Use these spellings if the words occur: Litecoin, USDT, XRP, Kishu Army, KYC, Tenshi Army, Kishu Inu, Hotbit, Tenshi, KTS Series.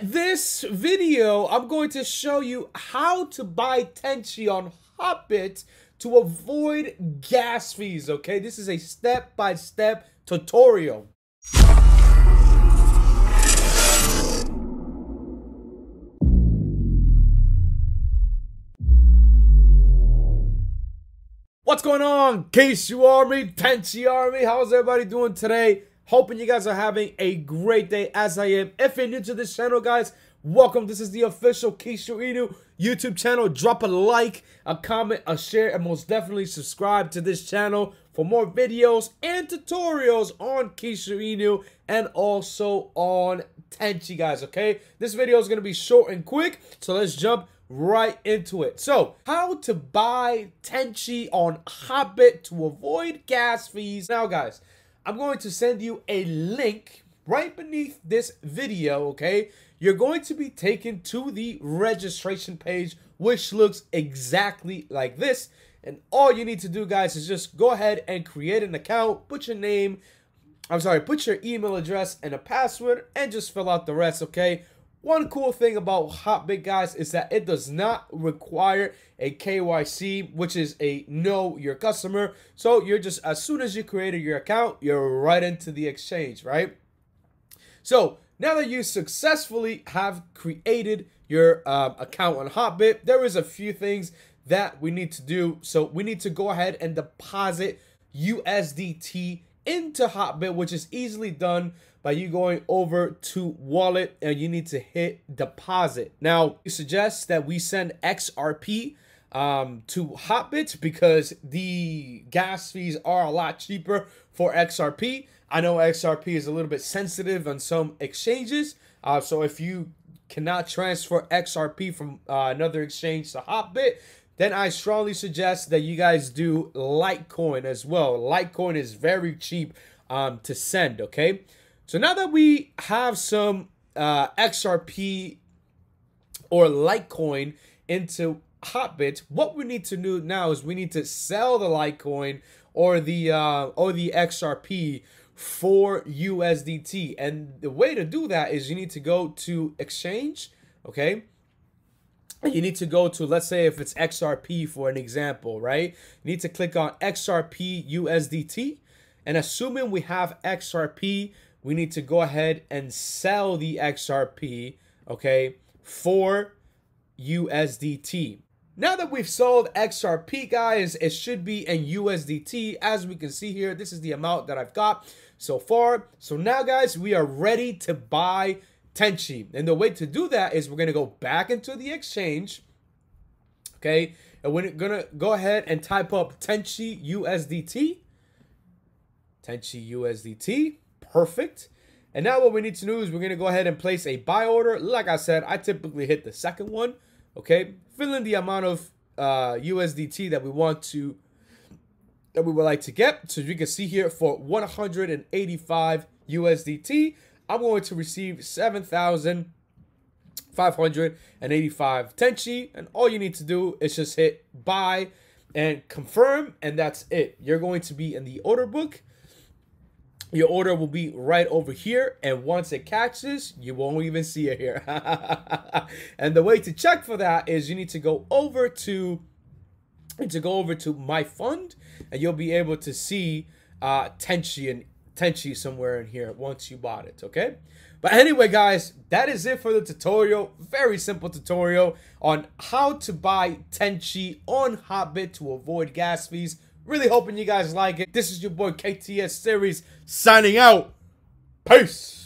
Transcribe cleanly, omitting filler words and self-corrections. In this video, I'm going to show you how to buy Tenshi on Hotbit to avoid gas fees, okay? This is a step-by-step tutorial. What's going on, Kishu Army, Tenshi Army? How's everybody doing today? Hoping you guys are having a great day as I am. If you're new to this channel, guys, welcome. This is the official Kishu Inu YouTube channel. Drop a like, a comment, a share, and most definitely subscribe to this channel for more videos and tutorials on Kishu Inu and also on Tenshi, guys, okay? This video is going to be short and quick, so let's jump right into it. So, how to buy Tenshi on Hotbit to avoid gas fees. Now, guys, I'm going to send you a link right beneath this video, okay? You're going to be taken to the registration page, which looks exactly like this. And all you need to do, guys, is just go ahead and create an account, put your name, put your email address and a password, and just fill out the rest, okay? One cool thing about Hotbit, guys, is that it does not require a KYC, which is a know your customer. So you're just, as soon as you created your account, you're right into the exchange, right? So now that you successfully have created your account on Hotbit, there is a few things that we need to do. So we need to go ahead and deposit USDT into Hotbit, which is easily done by you going over to wallet and you need to hit deposit. Now, we suggest that we send XRP to Hotbit because the gas fees are a lot cheaper for XRP. I know XRP is a little bit sensitive on some exchanges. So if you cannot transfer XRP from another exchange to Hotbit, then I strongly suggest that you guys do Litecoin as well. Litecoin is very cheap to send, okay? So now that we have some XRP or Litecoin into Hotbit, what we need to do now is we need to sell the Litecoin or the XRP for USDT. And the way to do that is you need to go to exchange, okay? You need to go to, let's say if it's XRP for an example, right? You need to click on XRP USDT. And assuming we have XRP, we need to go ahead and sell the XRP, okay, for USDT. Now that we've sold XRP, guys, it should be in USDT. As we can see here, this is the amount that I've got so far. So now, guys, we are ready to buy Tenshi. And the way to do that is we're going to go back into the exchange, okay? And we're going to go ahead and type up Tenshi USDT. Tenshi USDT. Perfect. And now what we need to do is we're going to go ahead and place a buy order. Like I said, I typically hit the second one, okay? Fill in the amount of USDT that we want to, that we would like to get. So you can see here for 185 USDT, I'm going to receive 7,585 Tenshi, and all you need to do is just hit buy and confirm, and that's it. You're going to be in the order book. Your order will be right over here, and once it catches, you won't even see it here. And the way to check for that is you need to go over to my fund, and you'll be able to see Tenshi and Tenshi somewhere in here once you bought it, okay? But anyway, guys, that is it for the tutorial. Very simple tutorial on how to buy Tenshi on Hotbit to avoid gas fees. Really hoping you guys like it. This is your boy KTS Series signing out. Peace.